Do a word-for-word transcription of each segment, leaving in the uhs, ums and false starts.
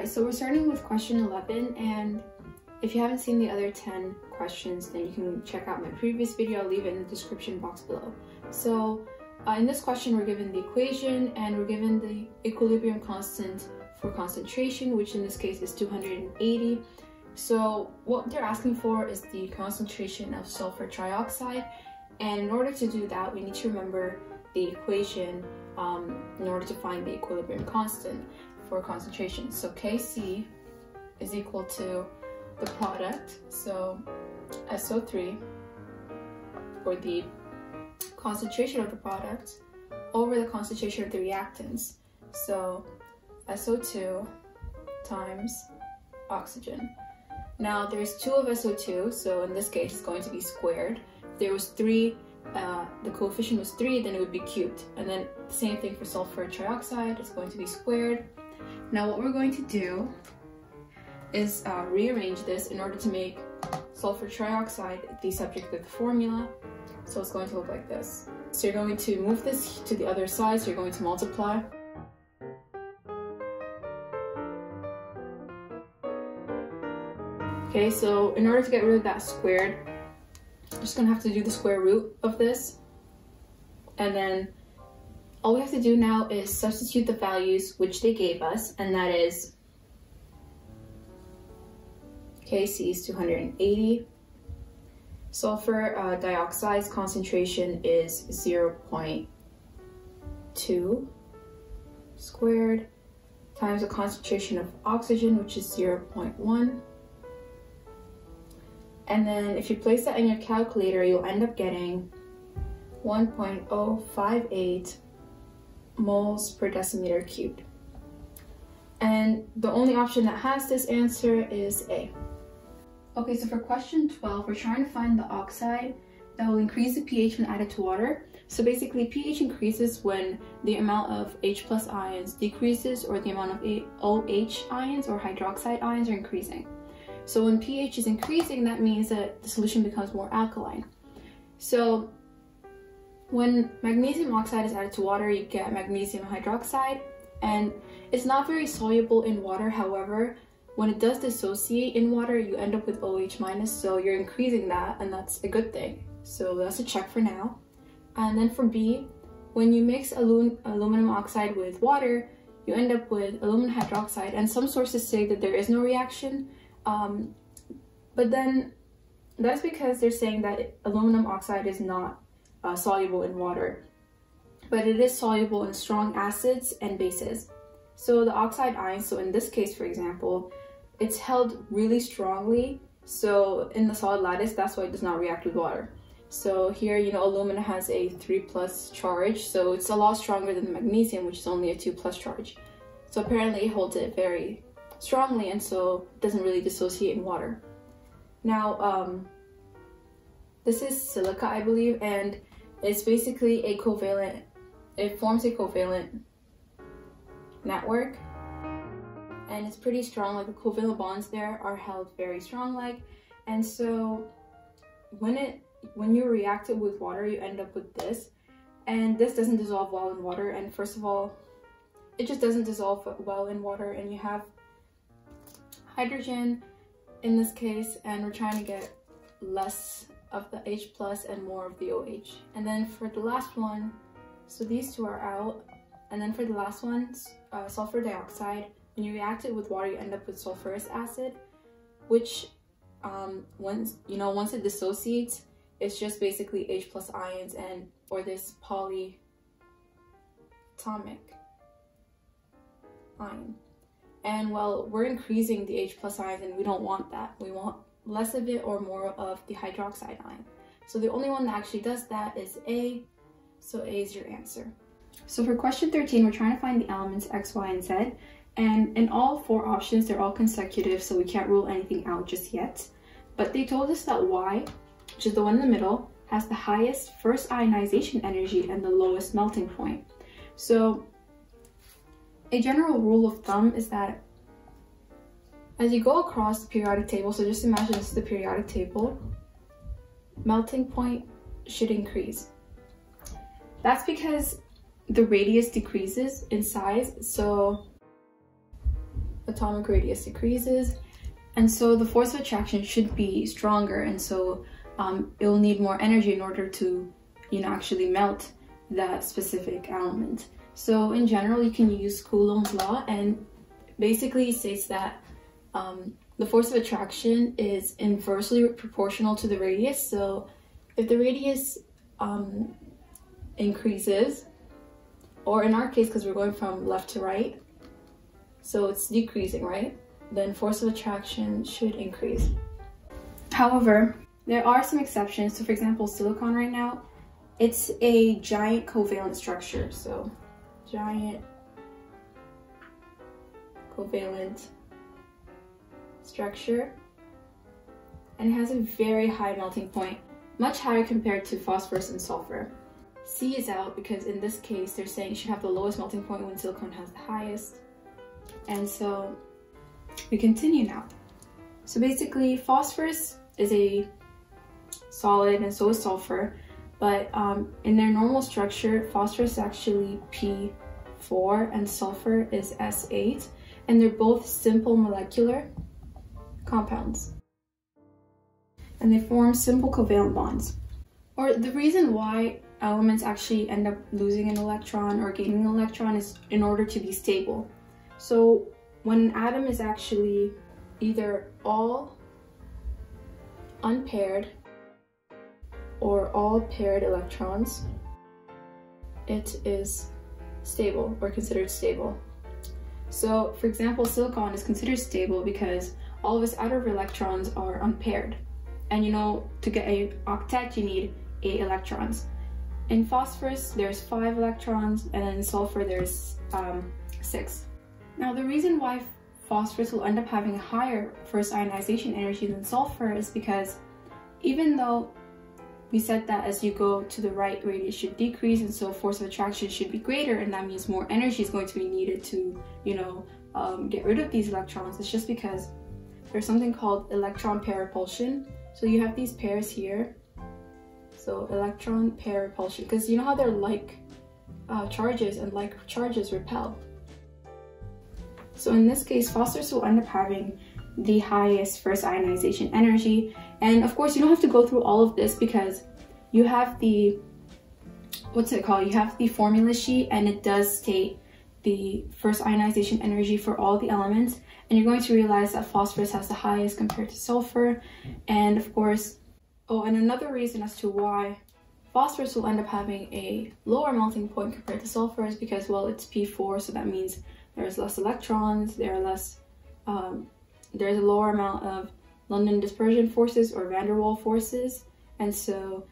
Alright, so we're starting with question eleven, and if you haven't seen the other ten questions, then you can check out my previous video. I'll leave it in the description box below. So uh, in this question, we're given the equation, and we're given the equilibrium constant for concentration, which in this case is two hundred eighty. So what they're asking for is the concentration of sulfur trioxide, and in order to do that, we need to remember the equation um, in order to find the equilibrium constant for concentration. So Kc is equal to the product, so S O three, or the concentration of the product, over the concentration of the reactants, so S O two times oxygen. Now there's two of S O two, so in this case it's going to be squared. If there was three, uh, the coefficient was three, then it would be cubed. And then the same thing for sulfur trioxide, it's going to be squared. Now what we're going to do is uh, rearrange this in order to make sulfur trioxide the subject of the formula. So it's going to look like this. So you're going to move this to the other side, so you're going to multiply. Okay, so in order to get rid of that squared, I'm just gonna have to do the square root of this. And then all we have to do now is substitute the values which they gave us, and that is Kc is two hundred eighty. Sulfur uh, dioxide's concentration is zero point two squared times the concentration of oxygen, which is zero point one. And then if you place that in your calculator, you'll end up getting one point zero five eight moles per decimeter cubed. And the only option that has this answer is A. Okay, so for question twelve, we're trying to find the oxide that will increase the pH when added to water. So basically, pH increases when the amount of H plus ions decreases, or the amount of OH ions or hydroxide ions are increasing. So when pH is increasing, that means that the solution becomes more alkaline. So when magnesium oxide is added to water, you get magnesium hydroxide, and it's not very soluble in water. However, when it does dissociate in water, you end up with OH-, so you're increasing that, and that's a good thing. So that's a check for now. And then for B, when you mix alum aluminum oxide with water, you end up with aluminum hydroxide, and some sources say that there is no reaction. Um, but then that's because they're saying that aluminum oxide is not uh, soluble in water, but it is soluble in strong acids and bases. So the oxide ion, so in this case, for example, it's held really strongly, so in the solid lattice, that's why it does not react with water. So here, you know, aluminum has a three plus charge, so it's a lot stronger than the magnesium, which is only a two plus charge. So apparently it holds it very strongly, and so it doesn't really dissociate in water. Now, um, this is silica, I believe, and it's basically a covalent, it forms a covalent network, and it's pretty strong. Like, the covalent bonds there are held very strong, like, and so when it, when you react it with water, you end up with this, and this doesn't dissolve well in water, and first of all, it just doesn't dissolve well in water, and you have hydrogen in this case, and we're trying to get less of the H plus and more of the OH. And then for the last one, so these two are out, and then for the last one, uh, sulfur dioxide, when you react it with water, you end up with sulfuric acid, which um, once, you know, once it dissociates, it's just basically H plus ions and, or this polyatomic ion. And well, we're increasing the H plus ions, and we don't want that. We want less of it or more of the hydroxide ion. So the only one that actually does that is A, so A is your answer. So for question thirteen, we're trying to find the elements X, Y, and Z. And in all four options, they're all consecutive, so we can't rule anything out just yet. But they told us that Y, which is the one in the middle, has the highest first ionization energy and the lowest melting point. So a general rule of thumb is that as you go across the periodic table, so just imagine this is the periodic table, melting point should increase. That's because the radius decreases in size, so atomic radius decreases, and so the force of attraction should be stronger, and so um, it will need more energy in order to, you know, actually melt that specific element. So in general, you can use Coulomb's law, and basically states that um, the force of attraction is inversely proportional to the radius. So if the radius um, increases, or in our case, because we're going from left to right, so it's decreasing, right? Then force of attraction should increase. However, there are some exceptions. So for example, silicon right now, it's a giant covalent structure. So giant covalent structure, and it has a very high melting point, much higher compared to phosphorus and sulfur. C is out because in this case, they're saying it should have the lowest melting point when silicon has the highest. And so we continue now. So basically, phosphorus is a solid and so is sulfur, but um, in their normal structure, phosphorus is actually P four and sulfur is S eight, and they're both simple molecular compounds, and they form simple covalent bonds. Or the reason why elements actually end up losing an electron or gaining an electron is in order to be stable. So when an atom is actually either all unpaired or all paired electrons, it is stable or considered stable. So for example, silicon is considered stable because all of its outer electrons are unpaired. And you know, to get an octet, you need eight electrons. In phosphorus, there's five electrons, and in sulfur, there's um, six. Now, the reason why phosphorus will end up having a higher first ionization energy than sulfur is because even though we said that as you go to the right, radius should decrease, and so force of attraction should be greater, and that means more energy is going to be needed to, you know, um, get rid of these electrons. It's just because there's something called electron pair repulsion. So you have these pairs here, so electron pair repulsion, because you know how they're like uh, charges, and like charges repel. So in this case, phosphorus will end up having the highest first ionization energy. And of course, you don't have to go through all of this because you have the, what's it called? You have the formula sheet, and it does state the first ionization energy for all the elements. And you're going to realize that phosphorus has the highest compared to sulfur. And of course, oh, and another reason as to why phosphorus will end up having a lower melting point compared to sulfur is because, well, it's P four, so that means there's less electrons, there are less, um, there's a lower amount of London dispersion forces or van der Waals forces, and so,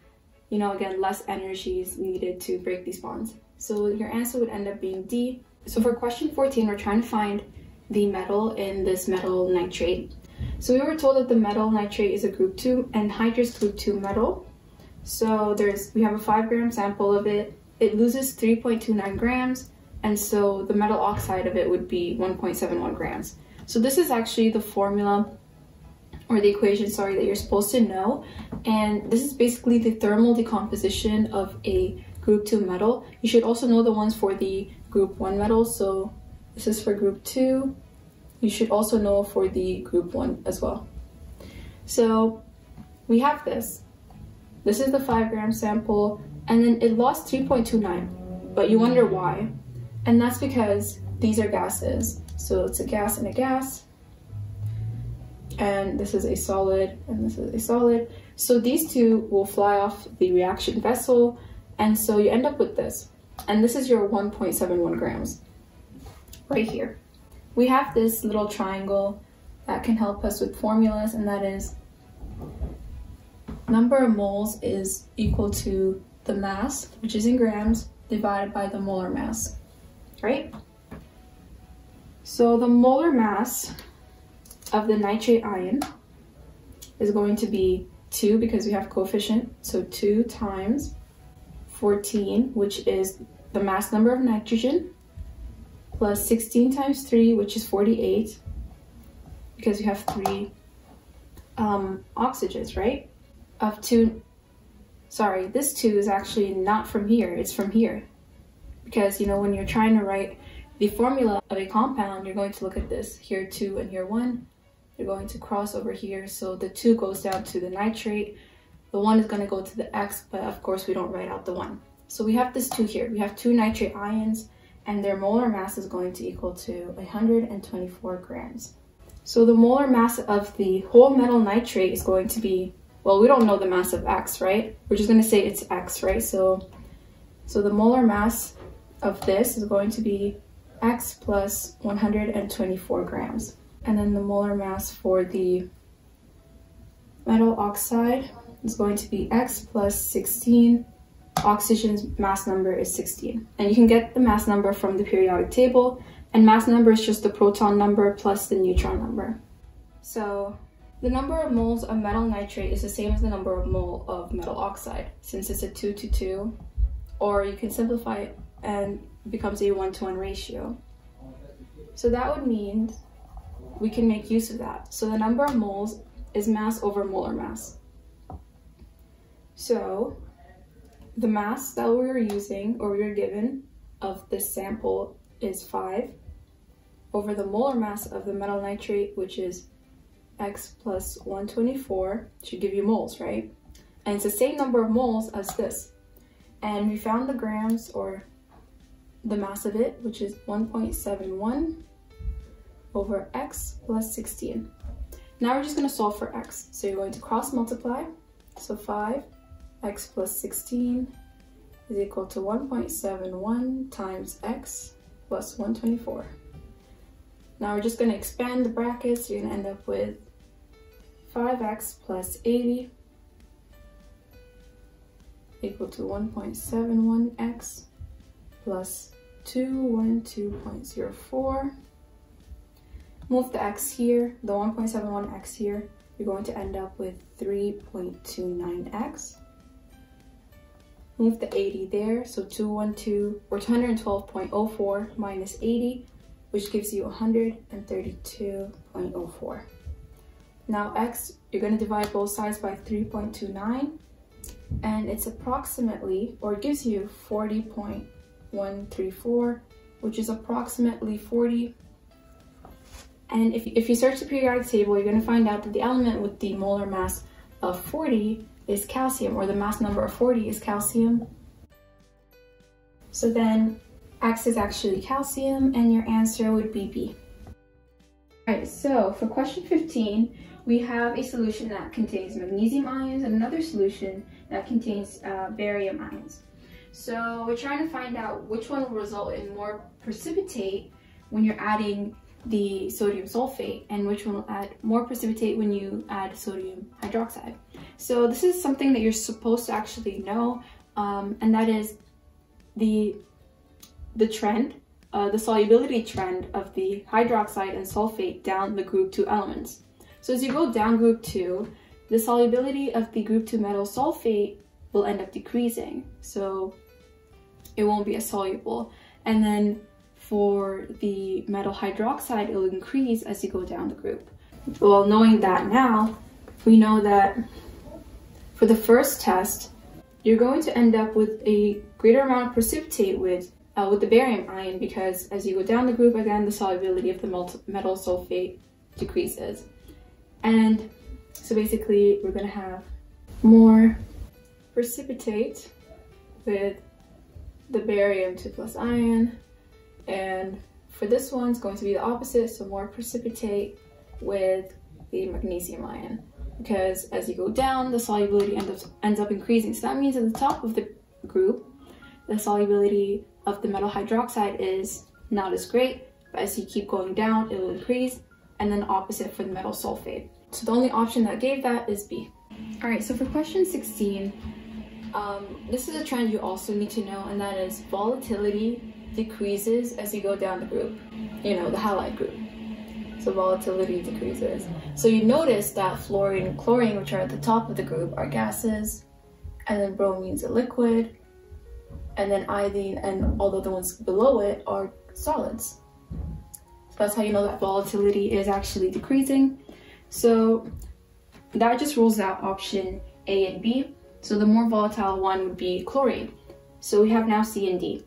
you know, again, less energy is needed to break these bonds. So your answer would end up being D. So for question fourteen, we're trying to find the metal in this metal nitrate. So we were told that the metal nitrate is a group two anhydrous group two metal. So there's, we have a five gram sample of it. It loses three point two nine grams, and so the metal oxide of it would be one point seven one grams. So this is actually the formula, or the equation, sorry, that you're supposed to know. And this is basically the thermal decomposition of a group two metal. You should also know the ones for the group one metal. So this is for group two. You should also know for the group one as well. So we have this. This is the five gram sample, and then it lost three point two nine, but you wonder why. And that's because these are gases. So it's a gas and a gas, and this is a solid, and this is a solid. So these two will fly off the reaction vessel, and so you end up with this. And this is your one point seven one grams right here. We have this little triangle that can help us with formulas, and that is number of moles is equal to the mass, which is in grams, divided by the molar mass, right? So the molar mass of the nitrate ion is going to be two, because we have coefficient, so two times fourteen, which is the mass number of nitrogen, plus sixteen times three, which is forty-eight, because we have three um, oxygens, right? Of two, sorry, this two is actually not from here, it's from here. Because, you know, when you're trying to write the formula of a compound, you're going to look at this here two and here one. You're going to cross over here, so the two goes down to the nitrate, the one is going to go to the X, but of course we don't write out the one. So we have this two here, we have two nitrate ions, and their molar mass is going to equal to one hundred twenty-four grams. So the molar mass of the whole metal nitrate is going to be, well, we don't know the mass of X, right? We're just going to say it's X, right? So, so the molar mass of this is going to be X plus one hundred twenty-four grams. And then the molar mass for the metal oxide is going to be X plus sixteen. Oxygen's mass number is sixteen. And you can get the mass number from the periodic table. And mass number is just the proton number plus the neutron number. So the number of moles of metal nitrate is the same as the number of mole of metal oxide, since it's a two to two, or you can simplify it and it becomes a one to one ratio. So that would mean we can make use of that. So the number of moles is mass over molar mass. So the mass that we were using, or we were given, of this sample is five over the molar mass of the metal nitrate, which is X plus one hundred twenty-four, should give you moles, right? And it's the same number of moles as this. And we found the grams, or the mass of it, which is one point seven one over X plus sixteen. Now we're just going to solve for X. So you're going to cross multiply. So five X plus sixteen is equal to one point seven one times X plus one hundred twenty-four. Now we're just going to expand the brackets. You're going to end up with five X plus eighty equal to one point seven one X plus two hundred twelve point zero four. Move the X here, the one point seven one X here. You're going to end up with three point two nine X. Move the eighty there, so two hundred twelve, or two hundred twelve point zero four minus eighty, which gives you one hundred thirty-two point zero four. Now X, you're going to divide both sides by three point two nine, and it's approximately, or it gives you forty point one three four, which is approximately forty. And if, if you search the periodic table, you're going to find out that the element with the molar mass of forty is calcium, or the mass number of forty is calcium. So then X is actually calcium, and your answer would be B. Alright, so for question fifteen, we have a solution that contains magnesium ions and another solution that contains uh, barium ions. So we're trying to find out which one will result in more precipitate when you're adding the sodium sulfate, and which one will add more precipitate when you add sodium hydroxide. So this is something that you're supposed to actually know, um, and that is the the trend, uh, the solubility trend of the hydroxide and sulfate down the group two elements. So as you go down group two, the solubility of the group two metal sulfate will end up decreasing, so it won't be as soluble. And then for the metal hydroxide, it will increase as you go down the group. Well, knowing that now, we know that for the first test, you're going to end up with a greater amount of precipitate with uh, with the barium ion, because as you go down the group, again, the solubility of the metal sulfate decreases. And so basically, we're going to have more precipitate with the barium two plus ion. And for this one, it's going to be the opposite, so more precipitate with the magnesium ion, because as you go down, the solubility end up, ends up increasing. So that means at the top of the group, the solubility of the metal hydroxide is not as great, but as you keep going down, it will increase, and then opposite for the metal sulfate. So the only option that gave that is B. Alright, so for question sixteen, um, this is a trend you also need to know, and that is volatility decreases as you go down the group, you know, the halide group. So volatility decreases. So you notice that fluorine and chlorine, which are at the top of the group, are gases, and then bromine's a liquid, and then iodine and all the other ones below it are solids. So that's how you know that volatility is actually decreasing. So that just rules out option A and B. So the more volatile one would be chlorine. So we have now C and D.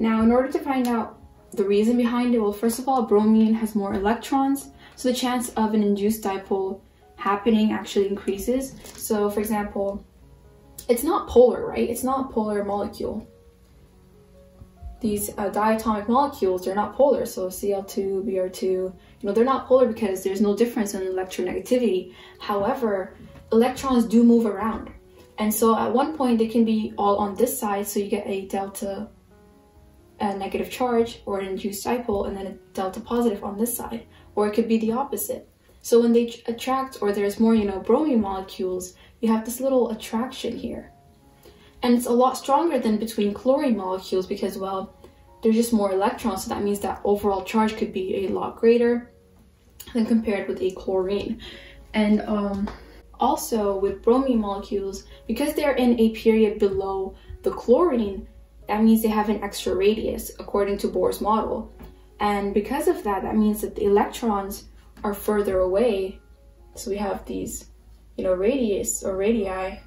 Now, in order to find out The reason behind it, well, first of all, bromine has more electrons, so the chance of an induced dipole happening actually increases. So for example, it's not polar, right? It's not a polar molecule. These uh, diatomic molecules, they're not polar, so C l two, B r two, you know, they're not polar because there's no difference in electronegativity. However, electrons do move around, and so at one point they can be all on this side, so you get a delta a negative charge or an induced dipole, and then a delta positive on this side, or it could be the opposite. So when they attract, or there's more, you know, bromine molecules, you have this little attraction here. And it's a lot stronger than between chlorine molecules because, well, there's just more electrons, so that means that overall charge could be a lot greater than compared with a chlorine. And um, also with bromine molecules, because they're in a period below the chlorine, that means they have an extra radius according to Bohr's model. And because of that, that means that the electrons are further away. So we have these, you know, radius or radii,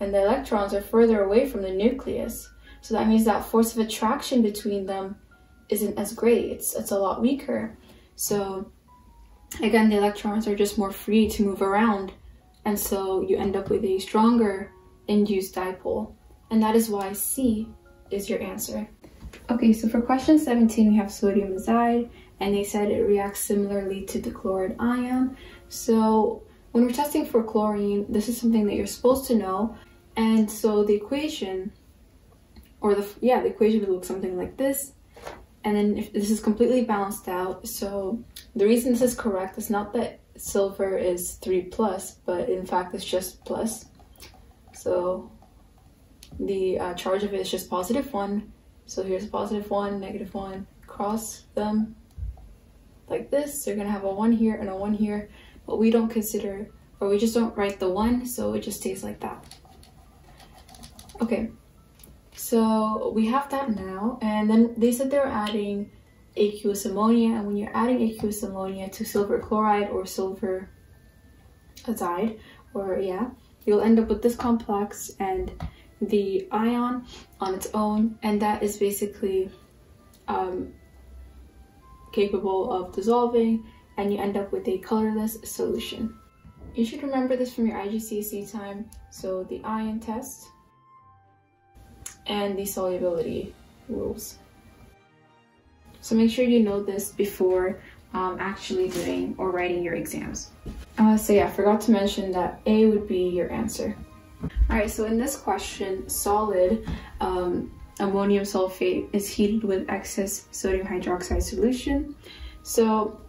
and the electrons are further away from the nucleus. So that means that force of attraction between them isn't as great. It's, it's a lot weaker. So again, the electrons are just more free to move around. And so you end up with a stronger induced dipole. And that is why C is your answer. Okay, so for question seventeen, we have sodium azide, and they said it reacts similarly to the chloride ion. So when we're testing for chlorine, this is something that you're supposed to know. And so the equation, or the, yeah, the equation would look something like this. And then if this is completely balanced out, so the reason this is correct is not that silver is three plus, but in fact it's just plus. So the uh, charge of it is just positive one. So here's positive one, negative one, cross them like this. So you're gonna have a one here and a one here. But we don't consider, or we just don't write the one, so it just stays like that. Okay, so we have that now, and then they said they're adding aqueous ammonia, and when you're adding aqueous ammonia to silver chloride or silver azide, or yeah, you'll end up with this complex and the ion on its own, and that is basically um, capable of dissolving, and you end up with a colorless solution. You should remember this from your I G C S E time, so the ion test and the solubility rules. So make sure you know this before um, actually doing or writing your exams. Uh, so yeah, I forgot to mention that A would be your answer. All right, so in this question, solid um, ammonium sulfate is heated with excess sodium hydroxide solution. So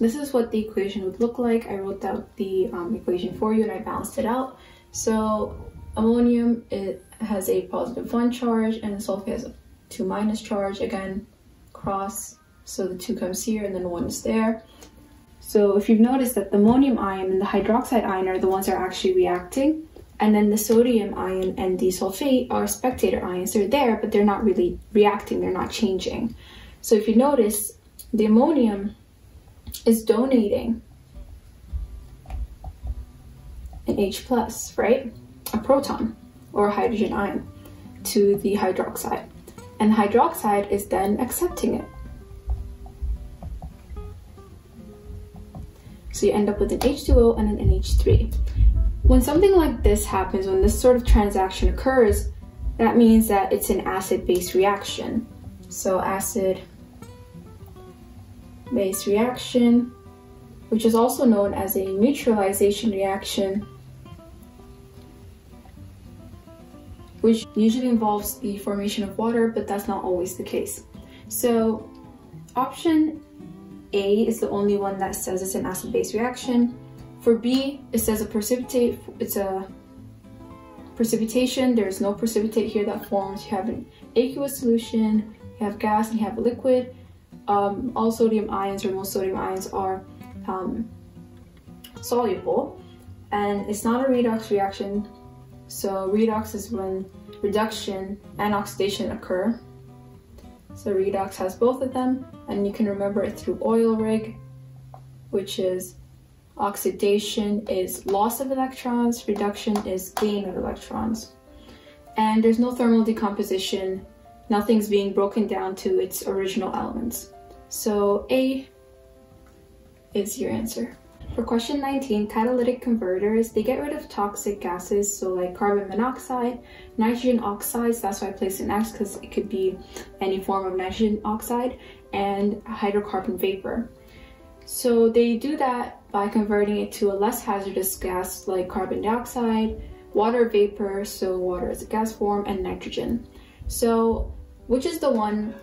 this is what the equation would look like. I wrote out the um, equation for you and I balanced it out. So ammonium, it has a positive one charge, and sulfate has a two minus charge. Again, cross, so the two comes here and then one is there. So if you've noticed that the ammonium ion and the hydroxide ion are the ones that are actually reacting, and then the sodium ion and the sulfate are spectator ions. They're there, but they're not really reacting, they're not changing. So if you notice, the ammonium is donating an H plus, right? A proton or a hydrogen ion to the hydroxide. And hydroxide is then accepting it. So you end up with an H two O and an N H three. When something like this happens, when this sort of transaction occurs, that means that it's an acid-base reaction. So acid base reaction, which is also known as a neutralization reaction, which usually involves the formation of water, but that's not always the case. So option A is the only one that says it's an acid-base reaction. For B, it says a precipitate, it's a precipitation. There's no precipitate here that forms. You have an aqueous solution, you have gas, and you have a liquid. Um, all sodium ions, or most sodium ions, are um, soluble, and it's not a redox reaction. So redox is when reduction and oxidation occur. So redox has both of them, and you can remember it through oil rig, which is oxidation is loss of electrons, reduction is gain of electrons. And there's no thermal decomposition, nothing's being broken down to its original elements. So A is your answer. For question nineteen, catalytic converters, they get rid of toxic gases, so like carbon monoxide, nitrogen oxides, that's why I placed an X because it could be any form of nitrogen oxide, and hydrocarbon vapor. So they do that by converting it to a less hazardous gas like carbon dioxide, water vapor, so water is a gas form, and nitrogen. So which is the one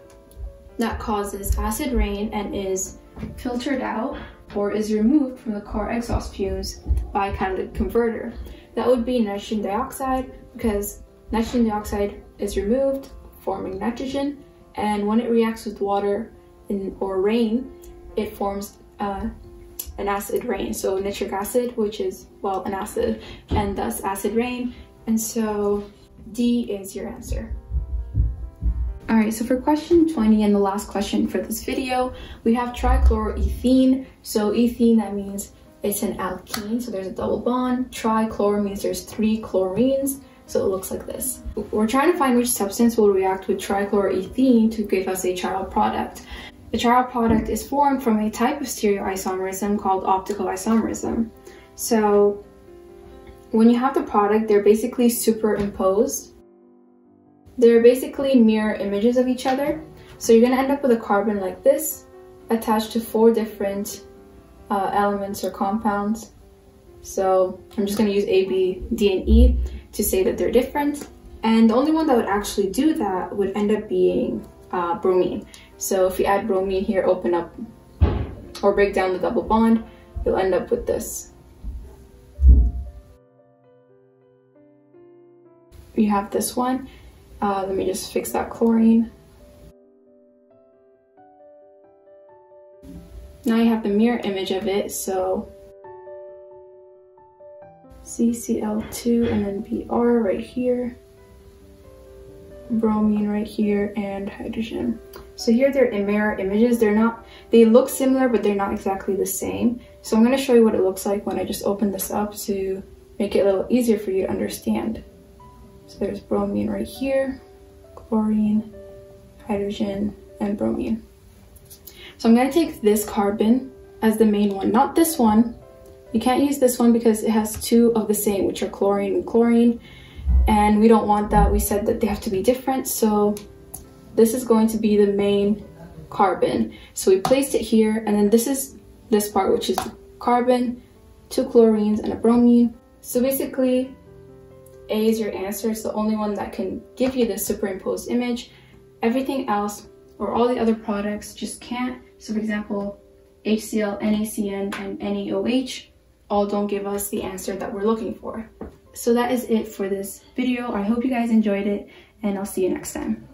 that causes acid rain and is filtered out or is removed from the car exhaust fumes by a catalytic converter? That would be nitrogen dioxide, because nitrogen dioxide is removed, forming nitrogen, and when it reacts with water in, or rain, it forms uh, an acid rain, so nitric acid, which is, well, an acid, and thus acid rain, and so D is your answer. Alright, so for question twenty and the last question for this video, we have trichloroethene. So ethene, that means it's an alkene, so there's a double bond. Trichlor means there's three chlorines, so it looks like this. We're trying to find which substance will react with trichloroethene to give us a chiral product. The chiral product is formed from a type of stereoisomerism called optical isomerism. So when you have the product, they're basically superimposed. They're basically mirror images of each other. So you're going to end up with a carbon like this, attached to four different uh, elements or compounds. So I'm just going to use A, B, D, and E to say that they're different. And the only one that would actually do that would end up being uh, bromine. So if you add bromine here, open up or break down the double bond, you'll end up with this. You have this one. Uh, let me just fix that chlorine. Now you have the mirror image of it, so C C L two and then B R right here, bromine right here, and hydrogen. So here they're in mirror images. They're not, they look similar, but they're not exactly the same. So I'm going to show you what it looks like when I just open this up to make it a little easier for you to understand. So there's bromine right here, chlorine, hydrogen, and bromine. So I'm going to take this carbon as the main one, not this one. You can't use this one because it has two of the same, which are chlorine and chlorine, and we don't want that. We said that they have to be different, so this is going to be the main carbon. So we placed it here, and then this is this part, which is the carbon, two chlorines, and a bromine. So basically, A is your answer. It's the only one that can give you this superimposed image. Everything else, or all the other products, just can't. So for example, HCl, NaCN, and NaOH all don't give us the answer that we're looking for. So that is it for this video. I hope you guys enjoyed it, and I'll see you next time.